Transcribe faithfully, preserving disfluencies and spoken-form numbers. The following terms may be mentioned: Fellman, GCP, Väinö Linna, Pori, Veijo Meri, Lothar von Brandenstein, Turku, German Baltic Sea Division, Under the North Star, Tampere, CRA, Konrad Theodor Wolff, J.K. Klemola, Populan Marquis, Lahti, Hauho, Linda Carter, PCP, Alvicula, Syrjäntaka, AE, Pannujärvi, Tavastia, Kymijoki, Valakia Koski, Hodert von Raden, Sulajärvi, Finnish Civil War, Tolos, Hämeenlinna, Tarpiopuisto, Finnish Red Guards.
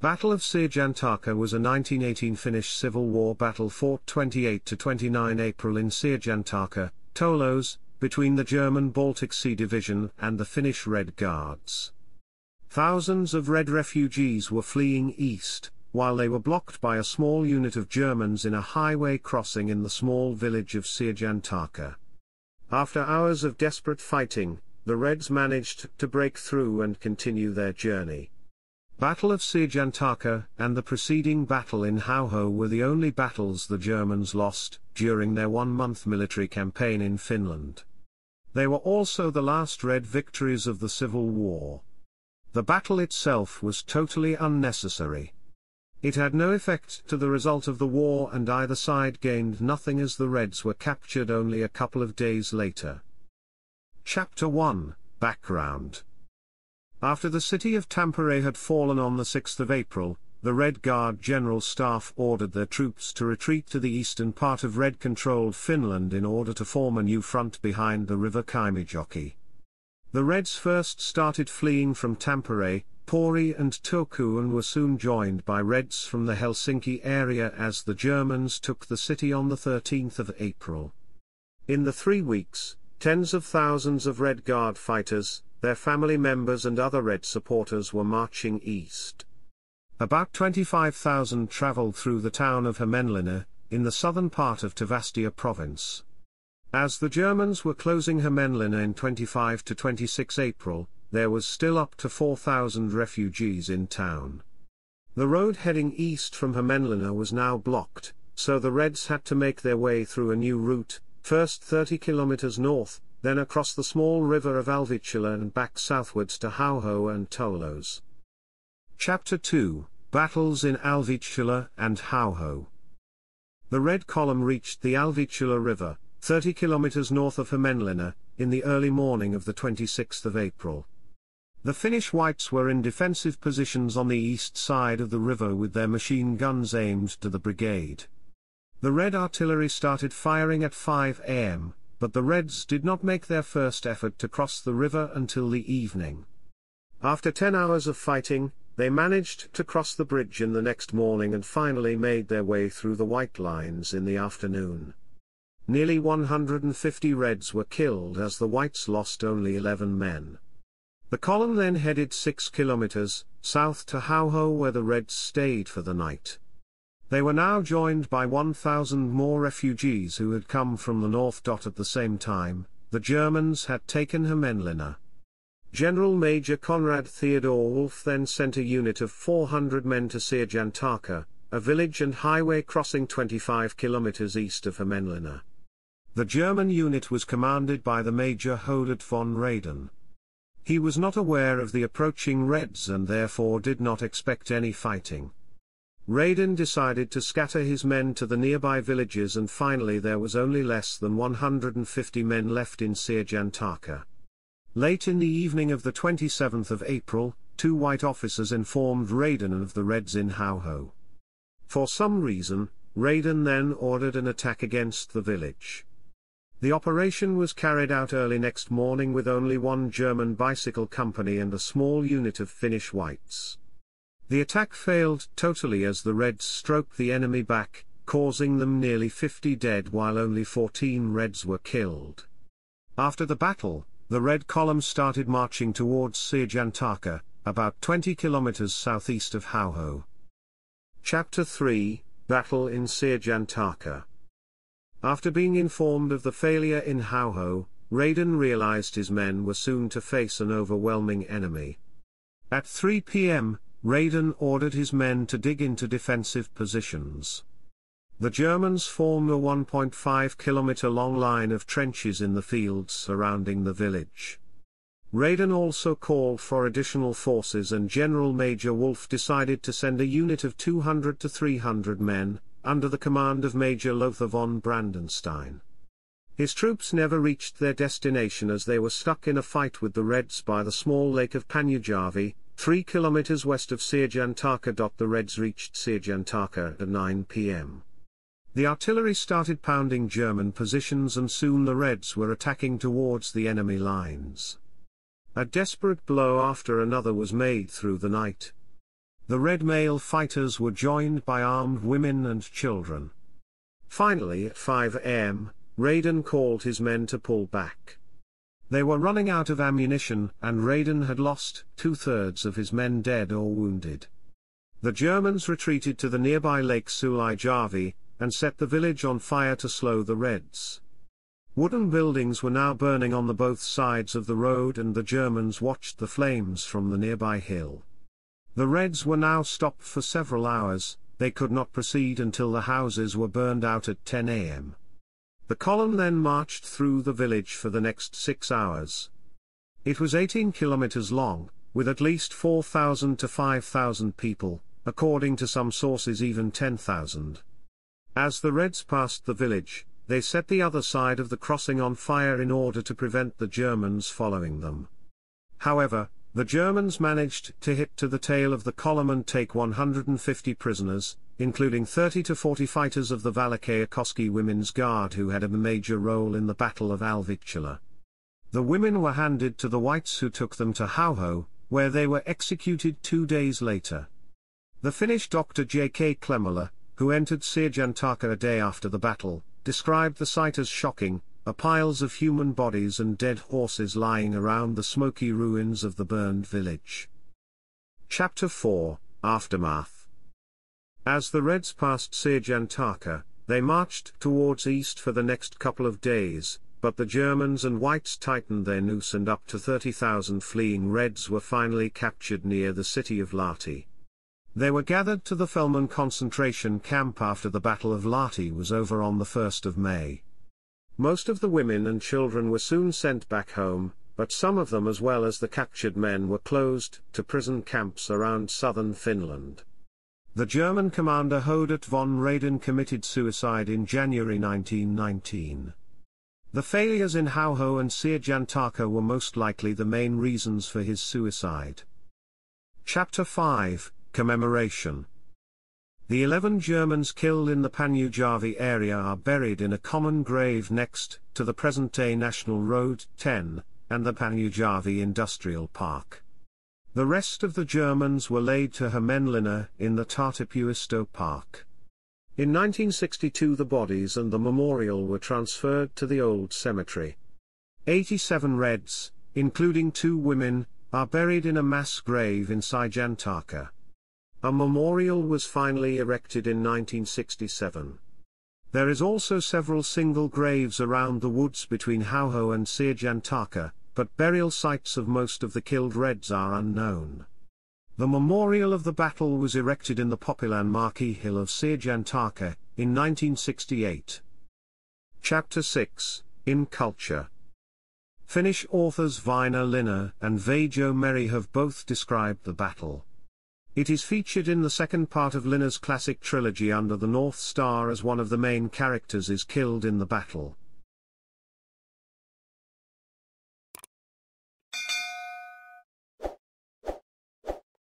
Battle of Syrjäntaka was a nineteen eighteen Finnish Civil War battle fought twenty-eight to twenty-nine April in Syrjäntaka, Tolos, between the German Baltic Sea Division and the Finnish Red Guards. Thousands of Red refugees were fleeing east, while they were blocked by a small unit of Germans in a highway crossing in the small village of Syrjäntaka. After hours of desperate fighting, the Reds managed to break through and continue their journey. Battle of Syrjäntaka and the preceding battle in Hauho were the only battles the Germans lost during their one-month military campaign in Finland. They were also the last Red victories of the Civil War. The battle itself was totally unnecessary. It had no effect to the result of the war, and either side gained nothing, as the Reds were captured only a couple of days later. Chapter one, Background. After the city of Tampere had fallen on the sixth of April, the Red Guard General Staff ordered their troops to retreat to the eastern part of Red-controlled Finland in order to form a new front behind the river Kymijoki. The Reds first started fleeing from Tampere, Pori and Turku, and were soon joined by Reds from the Helsinki area as the Germans took the city on the thirteenth of April. In the three weeks, tens of thousands of Red Guard fighters, their family members and other Red supporters were marching east. About twenty-five thousand travelled through the town of Hämeenlinna, in the southern part of Tavastia province. As the Germans were closing Hämeenlinna in twenty-five to twenty-six April, there was still up to four thousand refugees in town. The road heading east from Hämeenlinna was now blocked, so the Reds had to make their way through a new route, first thirty kilometers north, then across the small river of Alvicula and back southwards to Hauho and Tolos. Chapter two, Battles in Alvicula and Hauho. The Red Column reached the Alvicula River, thirty kilometers north of Hämeenlinna, in the early morning of the twenty-sixth of April. The Finnish Whites were in defensive positions on the east side of the river with their machine guns aimed to the brigade. The Red artillery started firing at five A M, but the Reds did not make their first effort to cross the river until the evening. After ten hours of fighting, they managed to cross the bridge in the next morning and finally made their way through the white lines in the afternoon. Nearly one hundred fifty Reds were killed, as the Whites lost only eleven men. The column then headed six kilometers south to Hauho, where the Reds stayed for the night. They were now joined by one thousand more refugees who had come from the north. At the same time, the Germans had taken Hämeenlinna. General Major Konrad Theodor Wolff then sent a unit of four hundred men to Syrjäntaka, a village and highway crossing twenty-five kilometers east of Hämeenlinna. The German unit was commanded by the Major Hodert von Raden. He was not aware of the approaching Reds and therefore did not expect any fighting. Raden decided to scatter his men to the nearby villages, and finally there was only less than one hundred fifty men left in Syrjäntaka. Late in the evening of the twenty-seventh of April, two White officers informed Raden of the Reds in Hauho. For some reason, Raden then ordered an attack against the village. The operation was carried out early next morning with only one German bicycle company and a small unit of Finnish Whites. The attack failed totally as the Reds stroked the enemy back, causing them nearly fifty dead while only fourteen Reds were killed. After the battle, the Red Column started marching towards Syrjäntaka, about twenty kilometers southeast of Hauho. Chapter three, Battle in Syrjäntaka. After being informed of the failure in Hauho, Raden realized his men were soon to face an overwhelming enemy. At three P M, Raden ordered his men to dig into defensive positions. The Germans formed a one point five kilometer long line of trenches in the fields surrounding the village. Raden also called for additional forces, and General Major Wolff decided to send a unit of two hundred to three hundred men, under the command of Major Lothar von Brandenstein. His troops never reached their destination as they were stuck in a fight with the Reds by the small lake of Pannujärvi, Three kilometers west of Syrjäntaka. The Reds reached Syrjäntaka at nine P M. The artillery started pounding German positions, and soon the Reds were attacking towards the enemy lines. A desperate blow after another was made through the night. the red male fighters were joined by armed women and children. Finally at five a m, Raden called his men to pull back. They were running out of ammunition, and Raden had lost two-thirds of his men dead or wounded. The Germans retreated to the nearby lake Sulajärvi, and set the village on fire to slow the Reds. Wooden buildings were now burning on the both sides of the road, and the Germans watched the flames from the nearby hill. The Reds were now stopped for several hours. They could not proceed until the houses were burned out at ten a m The column then marched through the village for the next six hours. It was eighteen kilometers long, with at least four thousand to five thousand people, according to some sources even ten thousand. As the Reds passed the village, they set the other side of the crossing on fire in order to prevent the Germans following them. However, the Germans managed to hit to the tail of the column and take one hundred fifty prisoners, including thirty to forty fighters of the Valakia Koski Women's Guard who had a major role in the Battle of Alvicula. The women were handed to the whites, who took them to Hauho, where they were executed two days later. The Finnish doctor J K Klemola, who entered Syrjäntaka a day after the battle, described the sight as shocking: a piles of human bodies and dead horses lying around the smoky ruins of the burned village. Chapter four, Aftermath. As the Reds passed Syrjäntaka, they marched towards east for the next couple of days, but the Germans and whites tightened their noose, and up to thirty thousand fleeing Reds were finally captured near the city of Lahti. They were gathered to the Fellman concentration camp after the Battle of Lahti was over on the first of May. Most of the women and children were soon sent back home, but some of them, as well as the captured men, were closed to prison camps around southern Finland. The German commander Hodert von Raden committed suicide in January nineteen nineteen. The failures in Hauho and Syrjäntaka were most likely the main reasons for his suicide. Chapter five, Commemoration. The eleven Germans killed in the Pannujärvi area are buried in a common grave next to the present-day National Road ten, and the Pannujärvi Industrial Park. The rest of the Germans were laid to Hämeenlinna in the Tarpiopuisto Park. In nineteen sixty-two the bodies and the memorial were transferred to the old cemetery. eighty-seven Reds, including two women, are buried in a mass grave in Syrjäntaka. A memorial was finally erected in nineteen sixty-seven. There is also several single graves around the woods between Hauho and Syrjäntaka, but burial sites of most of the killed Reds are unknown. The memorial of the battle was erected in the Populan Marquis hill of Syrjäntaka, in nineteen sixty-eight. Chapter six, In Culture. Finnish authors Väinö Linna and Veijo Meri have both described the battle. It is featured in the second part of Linna's classic trilogy Under the North Star, as one of the main characters is killed in the battle.